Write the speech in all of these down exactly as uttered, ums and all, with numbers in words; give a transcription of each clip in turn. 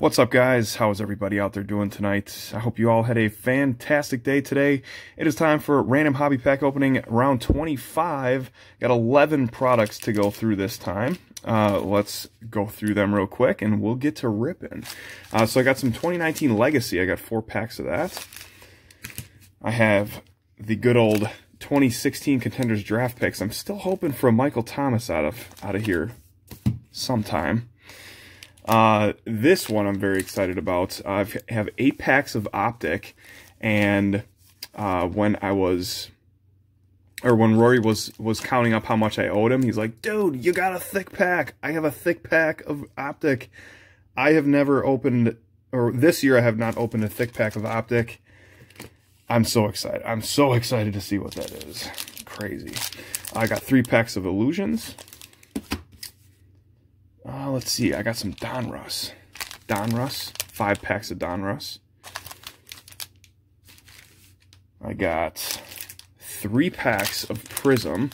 What's up, guys? How is everybody out there doing tonight? I hope you all had a fantastic day today. It is time for Random Hobby Pack Opening Round twenty-five. Got eleven products to go through this time. Uh, let's go through them real quick, and we'll get to ripping. Uh, so I got some twenty nineteen Legacy. I got four packs of that. I have the good old twenty sixteen Contenders Draft Picks. I'm still hoping for a Michael Thomas out of, out of here sometime. Uh, this one I'm very excited about. I have eight packs of Optic, and uh, when I was, or when Rory was, was counting up how much I owed him, he's like, dude, you got a thick pack. I have a thick pack of Optic. I have never opened, or this year I have not opened a thick pack of Optic. I'm so excited. I'm so excited to see what that is. Crazy. I got three packs of Illusions. Uh, let's see, I got some Donruss. Donruss, five packs of Donruss. I got three packs of Prism.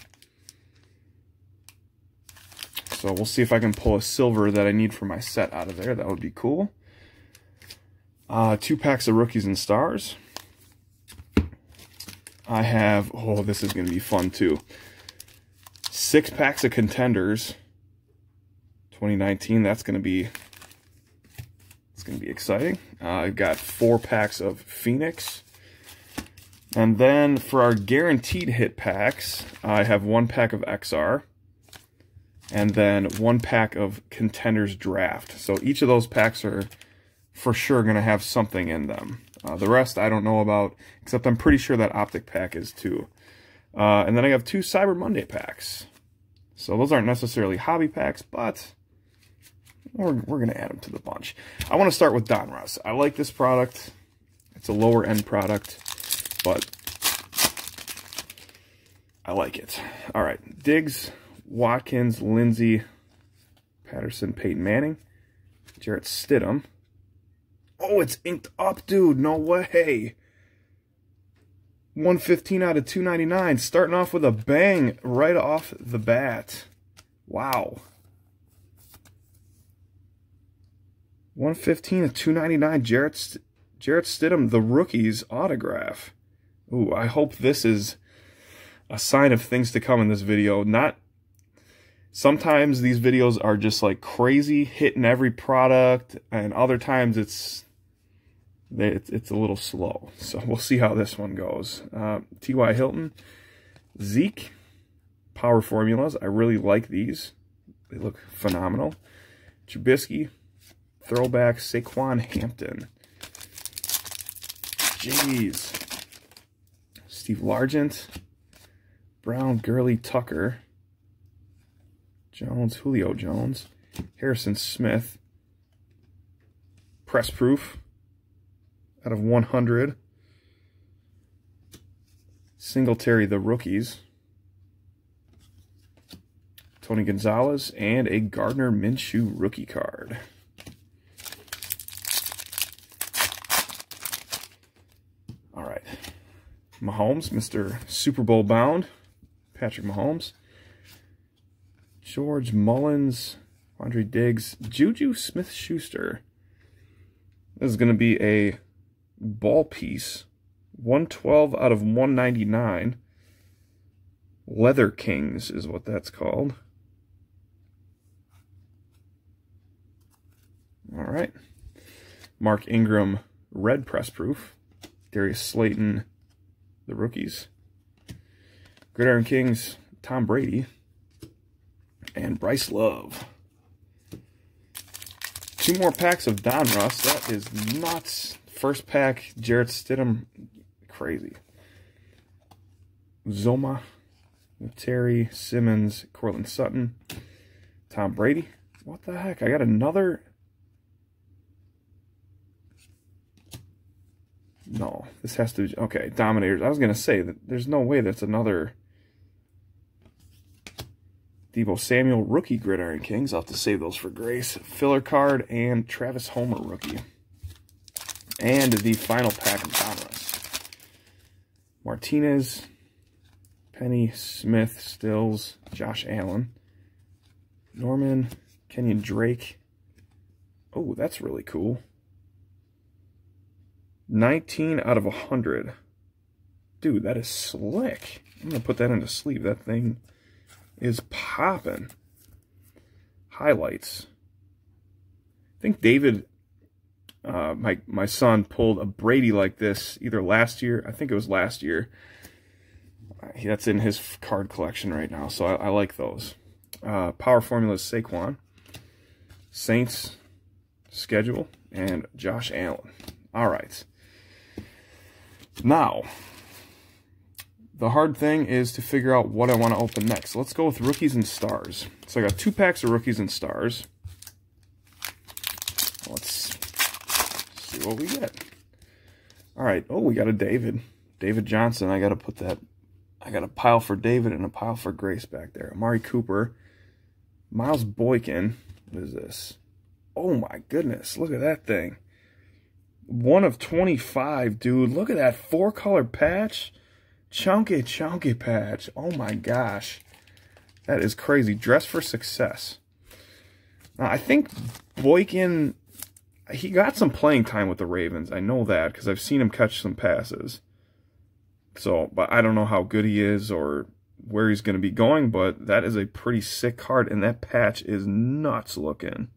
So we'll see if I can pull a silver that I need for my set out of there. That would be cool. Uh, two packs of Rookies and Stars. I have, oh, this is going to be fun too. Six packs of Contenders. twenty nineteen, that's going to be, it's going to be exciting. Uh, I've got four packs of Phoenix. And then for our guaranteed hit packs, I have one pack of X R. And then one pack of Contenders Draft. So each of those packs are for sure going to have something in them. Uh, the rest I don't know about, except I'm pretty sure that Optic pack is too. Uh, and then I have two Cyber Monday packs. So those aren't necessarily hobby packs, but we're, we're going to add them to the bunch. I want to start with Donruss. I like this product. It's a lower-end product, but I like it. All right. Diggs, Watkins, Lindsey, Patterson, Peyton Manning, Jarrett Stidham. Oh, it's inked up, dude. No way. one fifteen out of two ninety-nine. Starting off with a bang right off the bat. Wow. one fifteen of two ninety-nine. Jarrett, Jarrett Stidham, the rookie's autograph. Ooh, I hope this is a sign of things to come in this video. Not. Sometimes these videos are just like crazy, hitting every product, and other times it's. It's, it's a little slow, so we'll see how this one goes. Uh, T Y Hilton, Zeke, Power Formulas. I really like these. They look phenomenal. Trubisky, Throwback, Saquon Hampton. Jeez. Steve Largent, Brown, Gurley, Tucker. Jones, Julio Jones. Harrison Smith. Press Proof. Out of one hundred. Singletary, the rookies. Tony Gonzalez, and a Gardner Minshew rookie card. All right. Mahomes, Mister Super Bowl bound. Patrick Mahomes. George Mullins, Andre Diggs, Juju Smith-Schuster. This is going to be a ball piece, one twelve out of one ninety-nine. Leather Kings is what that's called. All right. Mark Ingram, red press proof. Darius Slayton, the rookies. Gridiron Kings, Tom Brady. And Bryce Love. Two more packs of Donruss. That is nuts. First pack, Jarrett Stidham, crazy. Zoma, Terry, Simmons, Cortland Sutton, Tom Brady. What the heck? I got another. No, this has to be. Okay, Dominators. I was going to say that there's no way that's another. Debo Samuel, rookie Gridiron Kings. I'll have to save those for Grace. Filler card, and Travis Homer, rookie. And the final pack of Donruss. Martinez, Penny, Smith, Stills, Josh Allen, Norman, Kenyon Drake. Oh, that's really cool. nineteen out of one hundred. Dude, that is slick. I'm going to put that in the sleeve. That thing is popping. Highlights. I think David, uh, my, my son, pulled a Brady like this either last year. I think it was last year. That's in his card collection right now, so I, I like those. Uh, Power Formula's Saquon. Saints schedule, and Josh Allen. All right. Now, the hard thing is to figure out what I want to open next. Let's go with rookies and stars. So I got two packs of rookies and stars. Let's see what we get. All right. Oh, we got a David. David Johnson. I got to put that. I got a pile for David and a pile for Grace back there. Amari Cooper. Miles Boykin. What is this? Oh, my goodness. Look at that thing. one of twenty-five, dude. Look at that four-color patch. Chunky, chunky patch. Oh, my gosh. That is crazy. Dress for success. Now, I think Boykin, he got some playing time with the Ravens. I know that because I've seen him catch some passes. So, but I don't know how good he is or where he's going to be going, but that is a pretty sick card, and that patch is nuts looking.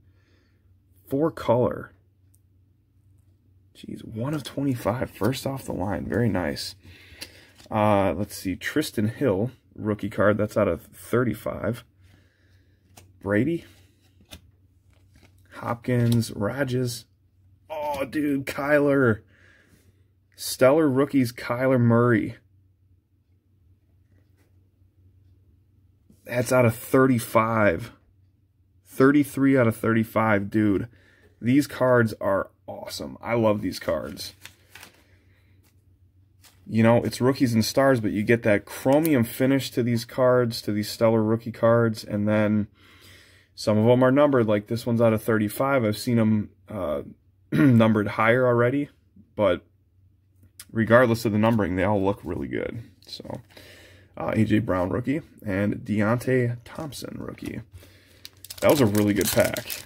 Four color. Jeez, one of twenty-five, first off the line. Very nice. Uh, let's see, Tristan Hill, rookie card. That's out of thirty-five. Brady. Hopkins, Rodgers. Oh, dude, Kyler. Stellar rookies, Kyler Murray. That's out of thirty-five. thirty-three out of thirty-five, dude. These cards are awesome. I love these cards. You know, it's rookies and stars, but you get that chromium finish to these cards, to these stellar rookie cards, and then some of them are numbered. Like this one's out of thirty-five. I've seen them uh, numbered higher already, but regardless of the numbering, they all look really good. So, uh, A J Brown rookie and Deontay Thompson rookie. That was a really good pack.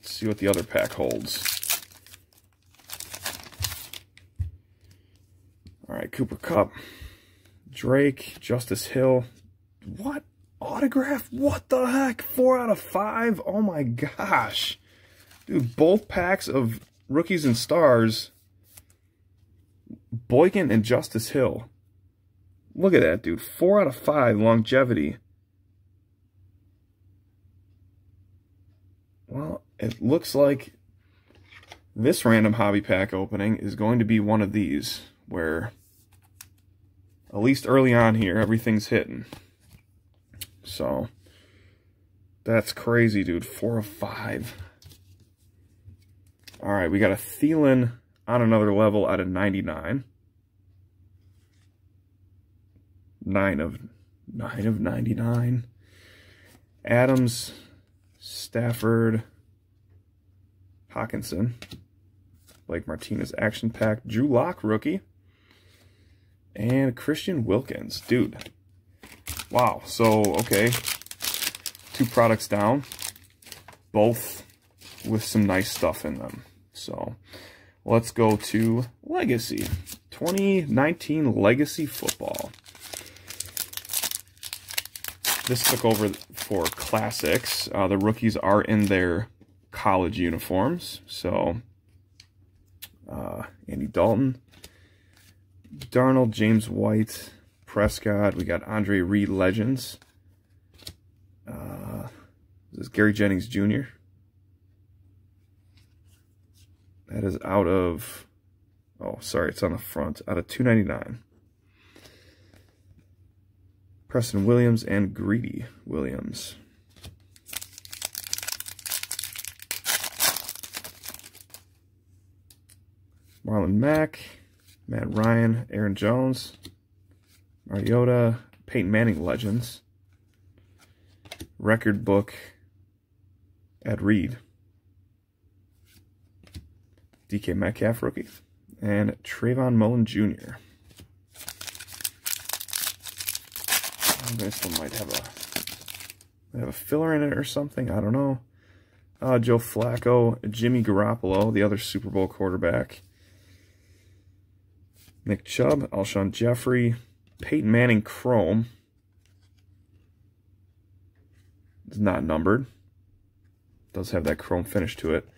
Let's see what the other pack holds. All right, Cooper Kupp, Drake, Justice Hill. What? Autograph? What the heck? Four out of five? Oh my gosh. Dude, both packs of rookies and stars, Boykin and Justice Hill. Look at that, dude. Four out of five longevity. Well, it looks like this random hobby pack opening is going to be one of these, where at least early on here, everything's hitting. So, that's crazy, dude. Four of five. All right, we got a Thielen on another level out of ninety-nine. Nine of, nine of ninety-nine. Adams, Stafford, Hockenson. Blake Martinez action pack. Drew Lock rookie. And Christian Wilkins. Dude. Wow. So, okay. Two products down. Both with some nice stuff in them. So, let's go to Legacy. twenty nineteen Legacy Football. This took over for Classics. Uh, the rookies are in their college uniforms. So, uh, Andy Dalton. Darnold, James White, Prescott. We got Andre Reed Legends. Uh, this is Gary Jennings Junior That is out of, oh, sorry, it's on the front, out of two ninety-nine. Preston Williams and Greedy Williams. Marlon Mack. Matt Ryan, Aaron Jones, Mariota, Peyton Manning Legends, Record Book, Ed Reed, D K Metcalf rookie, and Trayvon Mullen Junior This one might have a, might have a filler in it or something, I don't know. Uh, Joe Flacco, Jimmy Garoppolo, the other Super Bowl quarterback. Nick Chubb, Alshon Jeffrey, Peyton Manning Chrome. It's not numbered. Does have that chrome finish to it.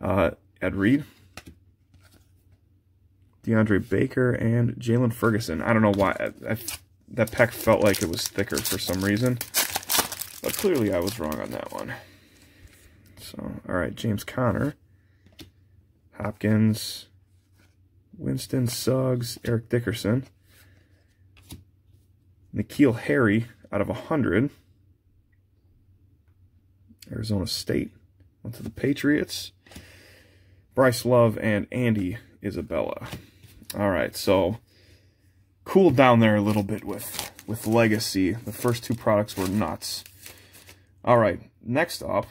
Uh, Ed Reed, DeAndre Baker, and Jalen Ferguson. I don't know why. I, I, that pack felt like it was thicker for some reason. But clearly I was wrong on that one. So, all right, James Conner, Hopkins, Winston, Suggs, Eric Dickerson, Nikhil Harry out of one hundred, Arizona State, went to the Patriots, Bryce Love, and Andy Isabella. All right, so cooled down there a little bit with, with Legacy. The first two products were nuts. All right, next up.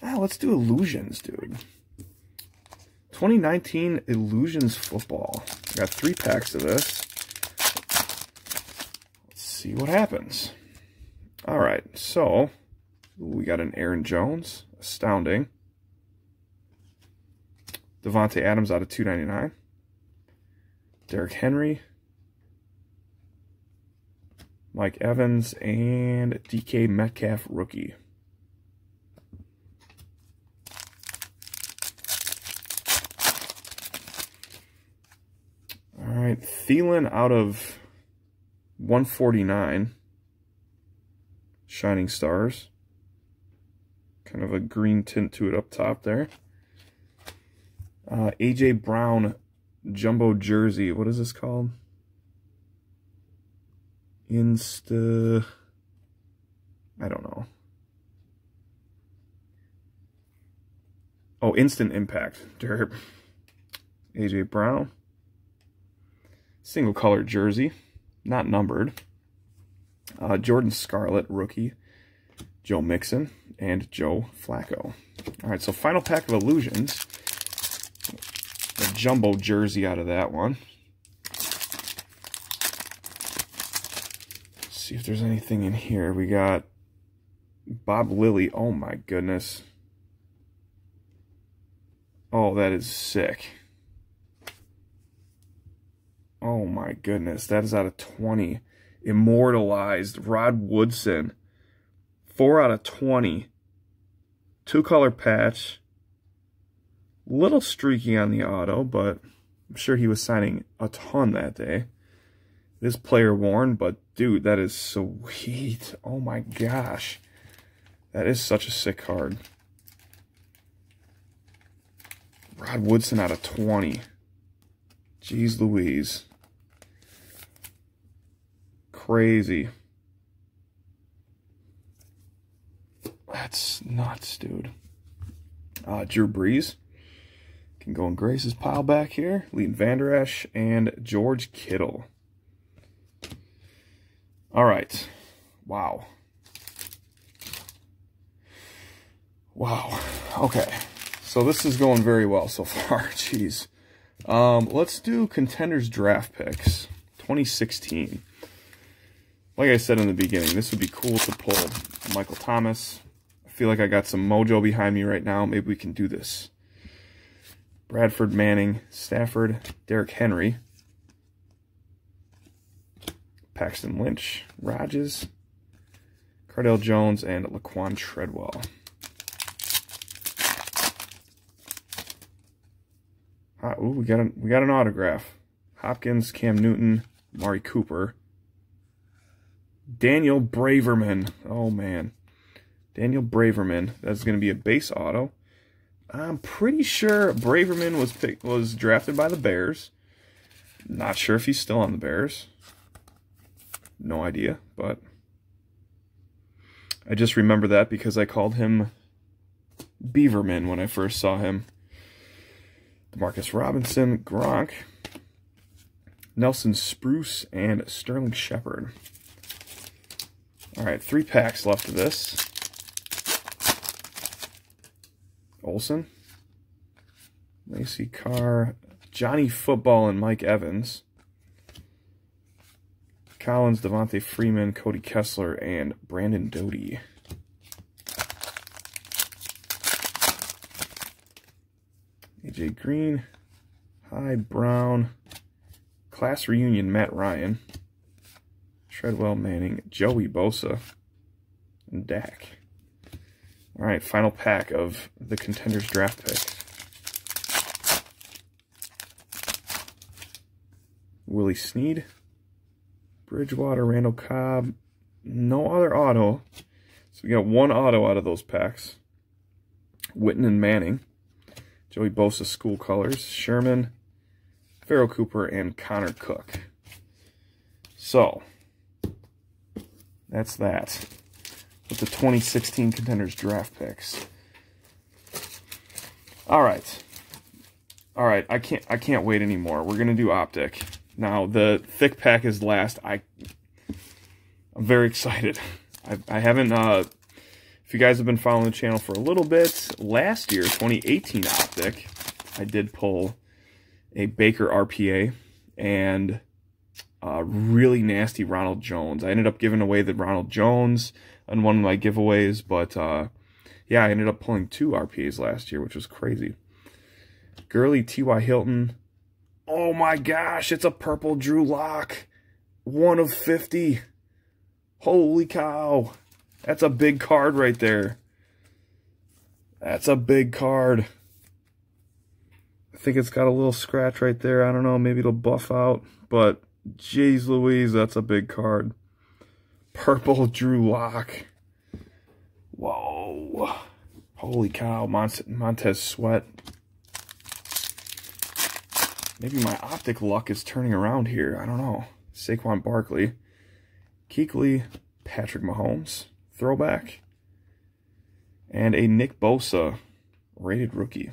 Ah, let's do Illusions, dude. twenty nineteen Illusions Football. I got three packs of this. Let's see what happens. All right, so we got an Aaron Jones. Astounding. Devontae Adams out of two ninety-nine. Derrick Henry. Mike Evans. And D K Metcalf rookie. Thielen out of one forty-nine, Shining Stars. Kind of a green tint to it up top there. Uh, A J Brown Jumbo Jersey. What is this called? Insta... I don't know. Oh, Instant Impact. Derp. A J Brown. Single color jersey, not numbered. Uh, Jordan Scarlett, rookie. Joe Mixon and Joe Flacco. All right, so final pack of Illusions. A jumbo jersey out of that one. Let's see if there's anything in here. We got Bob Lilly. Oh my goodness. Oh, that is sick. Oh my goodness, that is out of twenty. Immortalized Rod Woodson. four out of twenty. Two color patch. Little streaky on the auto, but I'm sure he was signing a ton that day. This player worn, but dude, that is sweet. Oh my gosh. That is such a sick card. Rod Woodson out of twenty. Jeez Louise. Crazy. That's nuts, dude. Uh, Drew Brees can go in Grace's pile back here. Leighton Vander Esch and George Kittle. All right. Wow. Wow. Okay. So this is going very well so far. Jeez. Um, let's do Contenders Draft Picks twenty sixteen. Like I said in the beginning, this would be cool to pull Michael Thomas. I feel like I got some mojo behind me right now. Maybe we can do this. Bradford, Manning, Stafford, Derrick Henry, Paxton Lynch, Rodgers, Cardale Jones, and Laquan Treadwell. Ah, ooh, we got, a, we got an autograph. Hopkins, Cam Newton, Amari Cooper. Daniel Braverman. Oh, man. Daniel Braverman. That's going to be a base auto. I'm pretty sure Braverman was picked, was drafted by the Bears. Not sure if he's still on the Bears. No idea, but I just remember that because I called him Beaverman when I first saw him. Marcus Robinson, Gronk, Nelson Spruce, and Sterling Shepard. All right, three packs left of this. Olsen, Lacey Carr, Johnny Football, and Mike Evans. Collins, Devontae Freeman, Cody Kessler, and Brandon Doty. A J Green. High Brown. Class Reunion, Matt Ryan. Treadwell, Manning, Joey Bosa, and Dak. All right, final pack of the Contenders draft pick. Willie Snead, Bridgewater, Randall Cobb. No other auto. So we got one auto out of those packs. Whitten and Manning. Joey Bosa, school colors. Sherman, Farrell Cooper, and Connor Cook. So, that's that with the twenty sixteen Contenders draft picks. All right. All right, I can't I can't wait anymore. We're going to do Optic. Now, the thick pack is last. I I'm very excited. I I haven't uh if you guys have been following the channel for a little bit, last year, twenty eighteen Optic, I did pull a Baker R P A and Uh, really nasty Ronald Jones. I ended up giving away the Ronald Jones on one of my giveaways, but uh, yeah, I ended up pulling two R P As last year, which was crazy. Gurley, T Y Hilton. Oh my gosh, it's a purple Drew Lock. one of fifty. Holy cow. That's a big card right there. That's a big card. I think it's got a little scratch right there. I don't know, maybe it'll buff out, but jeez Louise, that's a big card. Purple Drew Lock. Whoa. Holy cow, Mont Montez Sweat. Maybe my optic luck is turning around here. I don't know. Saquon Barkley. Kuechly, Patrick Mahomes. Throwback. And a Nick Bosa rated rookie.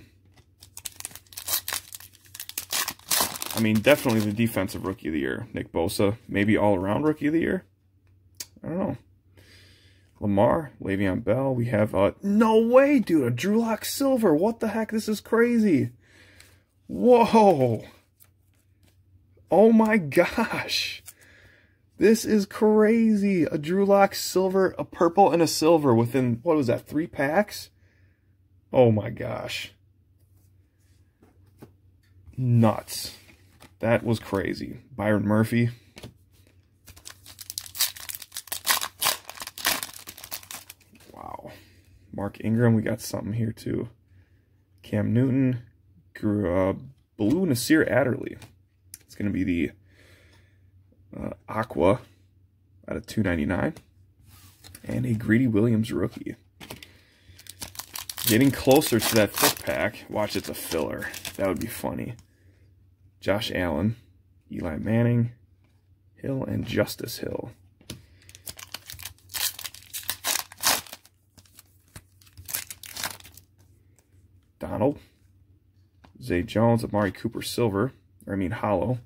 I mean, definitely the defensive rookie of the year. Nick Bosa, maybe all-around rookie of the year. I don't know. Lamar, Le'Veon Bell. We have, uh, no way, dude, a Drew Lock Silver. What the heck? This is crazy. Whoa. Oh, my gosh. This is crazy. A Drew Lock Silver, a purple, and a silver within, what was that, three packs? Oh, my gosh. Nuts. That was crazy. Byron Murphy. Wow. Mark Ingram, we got something here too. Cam Newton. Uh, Blue Nasir Adderley. It's going to be the uh, Aqua out of two ninety-nine. And a Greedy Williams rookie. Getting closer to that thick pack. Watch, it's a filler. That would be funny. Josh Allen, Eli Manning, Hill, and Justice Hill. Donald, Zay Jones, Amari Cooper Silver, or I mean Hollow,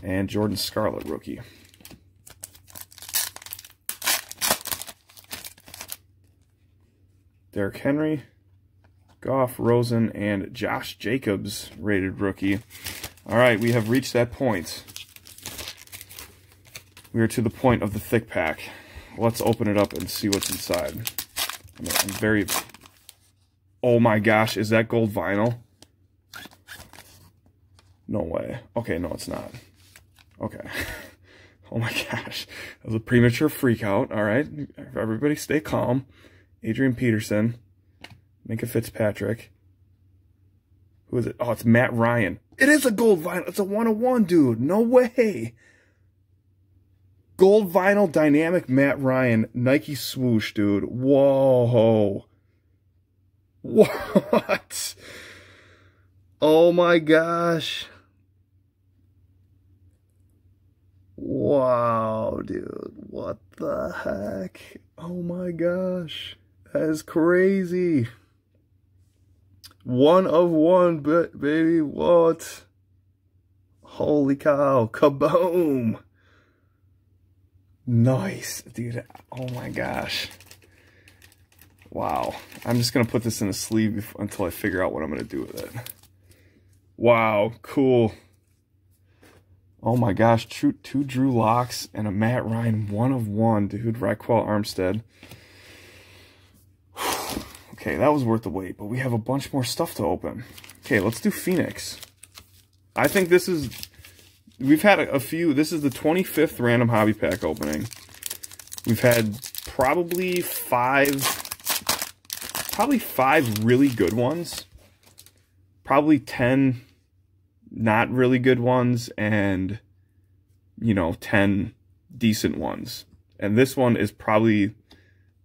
and Jordan Scarlett rookie. Derrick Henry. Goff, Rosen, and Josh Jacobs, rated rookie. All right, we have reached that point. We are to the point of the thick pack. Let's open it up and see what's inside. I'm very... Oh my gosh, is that gold vinyl? No way. Okay, no, it's not. Okay. Oh my gosh. That was a premature freak out. All right, everybody stay calm. Adrian Peterson. Minka Fitzpatrick. Who is it? Oh, it's Matt Ryan. It is a gold vinyl. It's a one of one, dude. No way. Gold vinyl dynamic Matt Ryan. Nike swoosh, dude. Whoa. What? Oh, my gosh. Wow, dude. What the heck? Oh, my gosh. That is crazy. One of one, but baby, what? Holy cow. Kaboom. Nice, dude. Oh my gosh. Wow. I'm just going to put this in a sleeve until I figure out what I'm going to do with it. Wow. Cool. Oh my gosh. Two, two Drew Locks and a Matt Ryan one of one, dude. Raquel Armstead. Okay, that was worth the wait, but we have a bunch more stuff to open. Okay, let's do Phoenix. I think this is... We've had a, a few... This is the twenty-fifth random hobby pack opening. We've had probably five... Probably five really good ones. Probably ten not really good ones, and, you know, ten decent ones. And this one is probably...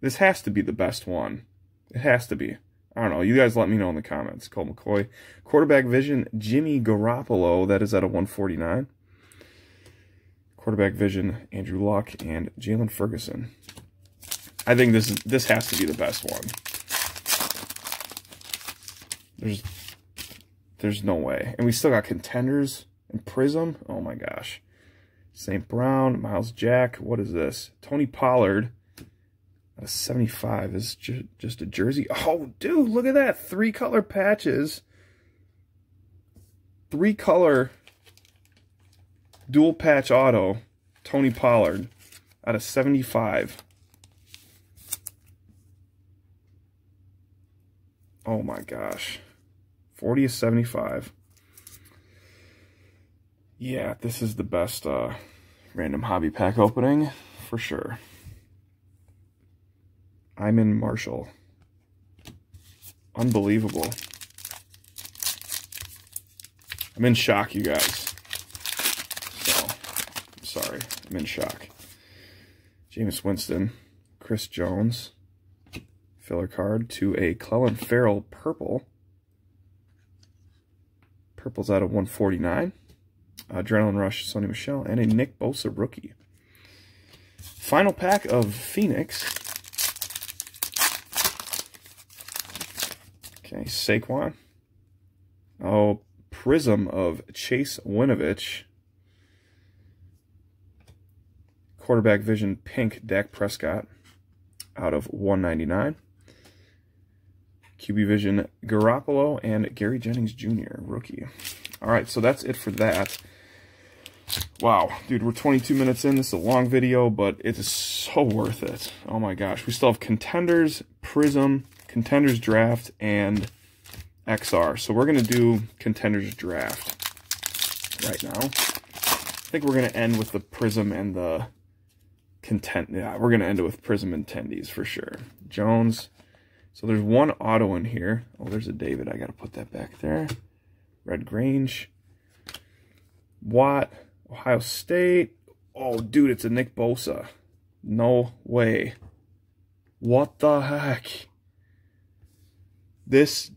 This has to be the best one. It has to be. I don't know. You guys let me know in the comments. Colt McCoy. Quarterback Vision, Jimmy Garoppolo. That is out of one forty-nine. Quarterback Vision, Andrew Luck, and Jalen Ferguson. I think this is, this has to be the best one. There's, there's no way. And we still got Contenders and Prism. Oh, my gosh. Saint Brown, Miles Jack. What is this? Tony Pollard. A seventy-five is ju just a jersey. Oh, dude, look at that. Three color patches. Three color dual patch auto. Tony Pollard out of seventy-five. Oh, my gosh. forty of seventy-five. Yeah, this is the best uh, random hobby pack opening for sure. I'm in Marshall. Unbelievable. I'm in shock, you guys. So, I'm sorry. I'm in shock. Jameis Winston. Chris Jones. Filler card to a Clellan Ferrell purple. Purple's out of one forty-nine. Adrenaline Rush, Sonny Michel, and a Nick Bosa rookie. Final pack of Phoenix. Okay, Saquon. Oh, Prism of Chase Winovich. Quarterback Vision Pink, Dak Prescott, out of one ninety-nine. Q B Vision Garoppolo and Gary Jennings Junior, rookie. All right, so that's it for that. Wow, dude, we're twenty-two minutes in. This is a long video, but it is so worth it. Oh, my gosh. We still have Contenders, Prism, Contenders Draft, and X R. So we're going to do Contenders Draft right now. I think we're going to end with the Prism and the Content. Yeah, we're going to end it with Prism Intendees for sure. Jones. So there's one auto in here. Oh, there's a David. I got to put that back there. Red Grange. Watt. Ohio State. Oh, dude, it's a Nick Bosa. No way. What the heck? This,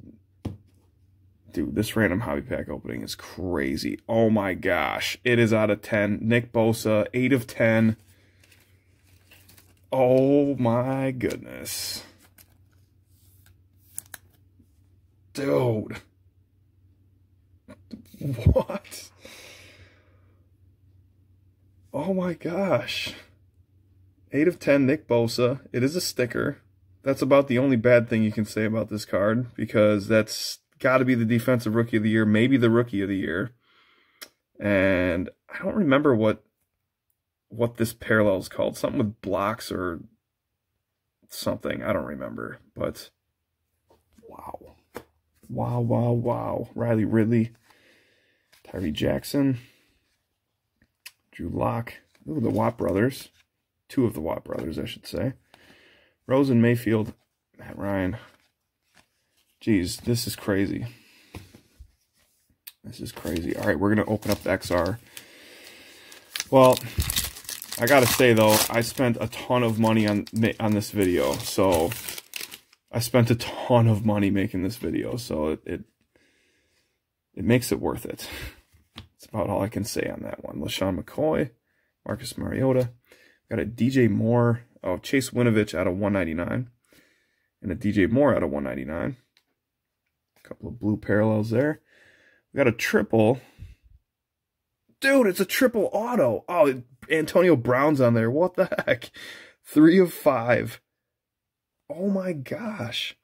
dude, this random hobby pack opening is crazy. Oh, my gosh. It is out of ten. Nick Bosa, eight of ten. Oh, my goodness. Dude. What? Oh, my gosh. eight of ten, Nick Bosa. It is a sticker. That's about the only bad thing you can say about this card, because that's got to be the Defensive Rookie of the Year, maybe the Rookie of the Year. And I don't remember what what this parallel is called. Something with blocks or something. I don't remember. But wow. Wow, wow, wow. Riley Ridley. Tyree Jackson. Drew Lock. Ooh, the Watt brothers. Two of the Watt brothers, I should say. Rosen Mayfield, Matt Ryan. Jeez, this is crazy. This is crazy. All right, we're going to open up the X R. Well, I got to say, though, I spent a ton of money on on this video. So I spent a ton of money making this video. So it, it, it makes it worth it. That's about all I can say on that one. LaShawn McCoy, Marcus Mariota. Got a D J Moore. Oh, Chase Winovich out of one ninety-nine. And a D J Moore out of one ninety-nine. A couple of blue parallels there. We got a triple. Dude, it's a triple auto. Oh, Antonio Brown's on there. What the heck? Three of five. Oh, my gosh.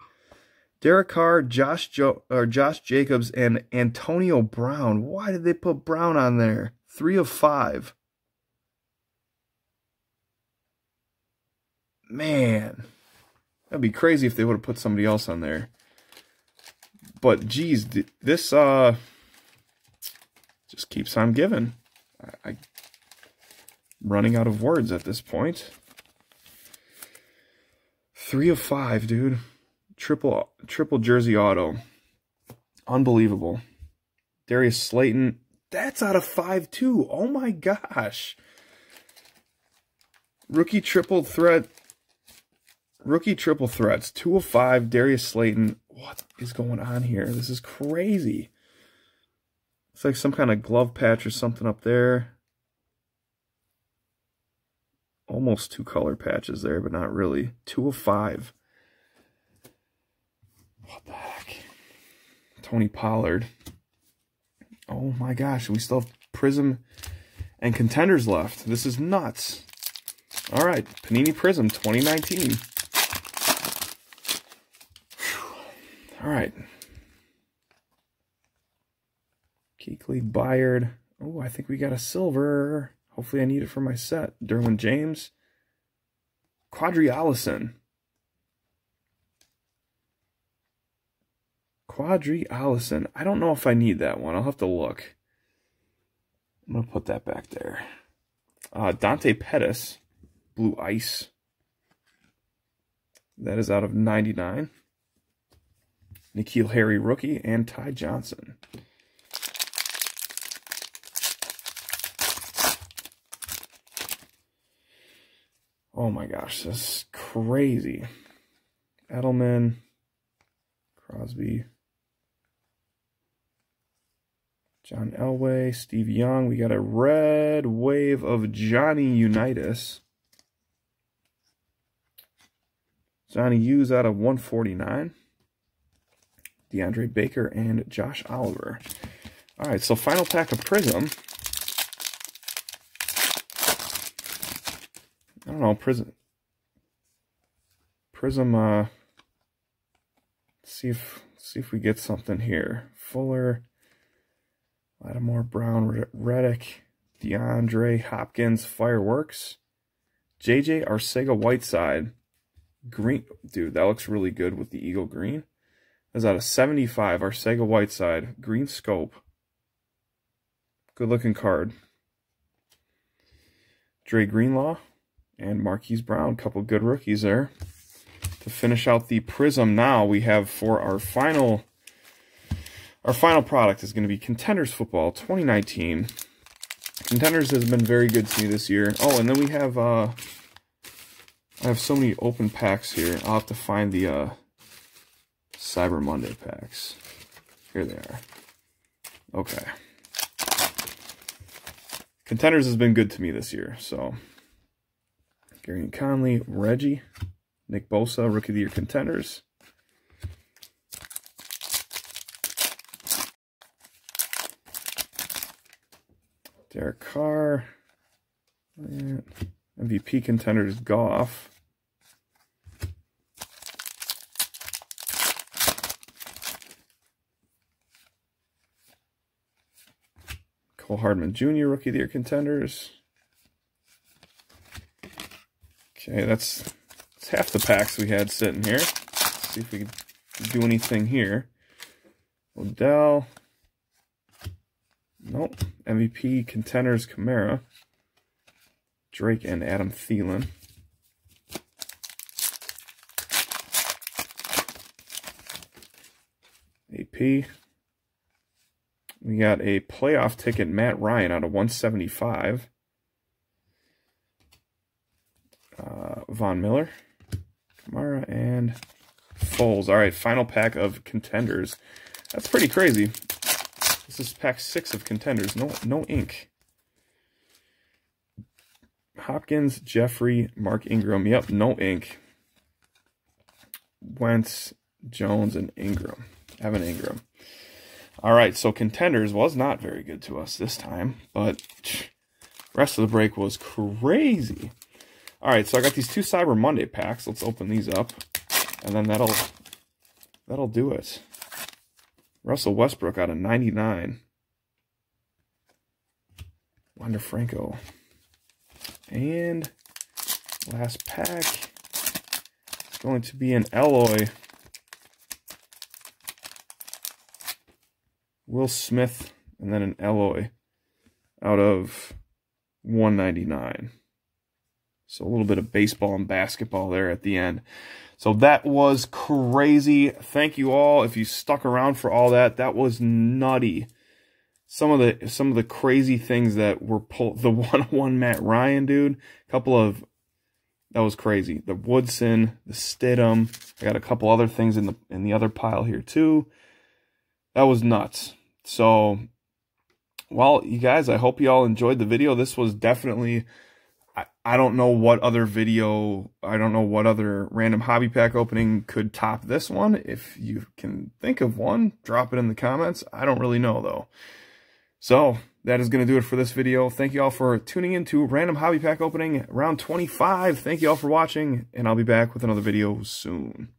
Derek Carr, Josh, jo or Josh Jacobs, and Antonio Brown. Why did they put Brown on there? Three of five. Man, That'd be crazy if they would have put somebody else on there. But, geez, this uh, just keeps on giving. I, I'm running out of words at this point. Three of five, dude. Triple, triple jersey auto. Unbelievable. Darius Slayton. That's out of five, too. Oh, my gosh. Rookie triple threat. Rookie triple threats. Two of five. Darius Slayton. What is going on here? This is crazy. It's like some kind of glove patch or something up there. Almost two color patches there, but not really. Two of five. What the heck? Tony Pollard. Oh my gosh, we still have Prism and Contenders left. This is nuts. All right, Panini Prism twenty nineteen. All right. Kuechly, Byard. Oh, I think we got a silver. Hopefully I need it for my set. Derwin James. Quadri Allison. Quadri Allison. I don't know if I need that one. I'll have to look. I'm going to put that back there. Uh, Dante Pettis. Blue Ice. That is out of ninety-nine. Nikhil Harry, rookie, and Ty Johnson. Oh my gosh, this is crazy. Edelman, Crosby, John Elway, Steve Young. We got a red wave of Johnny Unitas. Johnny Hughes out of one forty-nine. DeAndre Baker and Josh Oliver. All right, so final pack of Prism. I don't know, Prism. Prism, uh, let's see if, let's see if we get something here. Fuller, Lattimore, Brown, Reddick, DeAndre Hopkins, Fireworks, J J Arcega Whiteside, green. Dude, that looks really good with the Eagle green. That's out of seventy-five, Arcega Whiteside, green scope. Good looking card. Dre Greenlaw and Marquise Brown, couple good rookies there. To finish out the Prism now, we have for our final, our final product is going to be Contenders Football twenty nineteen. Contenders has been very good to me this year. Oh, and then we have, uh, I have so many open packs here. I'll have to find the, uh, Cyber Monday packs. Here they are. Okay. Contenders has been good to me this year. So, Gary and Conley, Reggie, Nick Bosa, Rookie of the Year Contenders. Derek Carr. M V P Contenders, Goff. Hardman Junior, Rookie of the Year Contenders. Okay, that's, that's half the packs we had sitting here. Let's see if we can do anything here. Odell. Nope. M V P Contenders, Kamara. Drake and Adam Thielen. A P. We got a playoff ticket, Matt Ryan, out of one seventy-five. Uh, Von Miller, Kamara, and Foles. All right, final pack of Contenders. That's pretty crazy. This is pack six of Contenders. No, no ink. Hopkins, Jeffrey, Mark Ingram. Yep, no ink. Wentz, Jones, and Ingram. Evan Ingram. All right, so Contenders was not very good to us this time, but rest of the break was crazy. All right, so I got these two Cyber Monday packs. Let's open these up, and then that'll that'll do it. Russell Westbrook out of ninety-nine. Wander Franco. And last pack, going to be an alloy. Will Smith, and then an alloy out of one ninety-nine. So a little bit of baseball and basketball there at the end. So that was crazy. Thank you all if you stuck around for all that. That was nutty. Some of the some of the crazy things that were pulled. The one-on-one Matt Ryan, dude. A couple of, that was crazy. The Woodson, the Stidham. I got a couple other things in the in the other pile here too. That was nuts. So, well, you guys, I hope you all enjoyed the video. This was definitely, I, I don't know what other video, I don't know what other random hobby pack opening could top this one. If you can think of one, drop it in the comments. I don't really know, though. So, that is going to do it for this video. Thank you all for tuning in to Random Hobby Pack Opening Round twenty-five. Thank you all for watching, and I'll be back with another video soon.